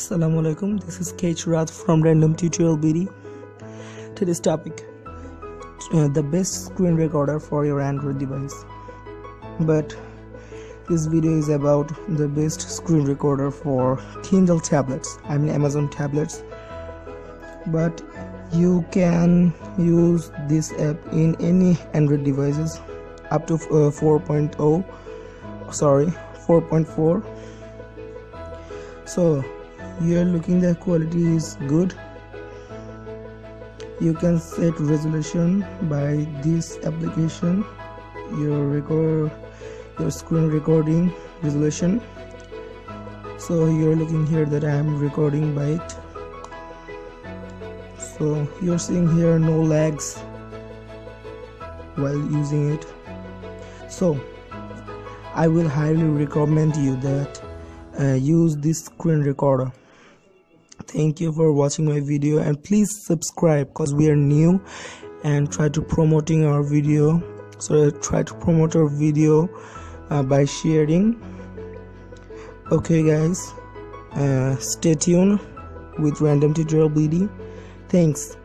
Assalamu alaikum. This is Kh Raad from Random Tutorial BD. Today's topic: the best screen recorder for your Android device. But this video is about the best screen recorder for Kindle tablets. I mean Amazon tablets. But you can use this app in any Android devices up to 4.4. So you're looking, the quality is good. You can set resolution by this application, your screen recording resolution. So you're looking here that I'm recording by it. So you're seeing here no lags while using it. So I will highly recommend you that use this screen recorder. Thank you for watching my video, and please subscribe because we are new and try to promote our video by sharing. Okay guys, stay tuned with Random Tutorial BD. Thanks.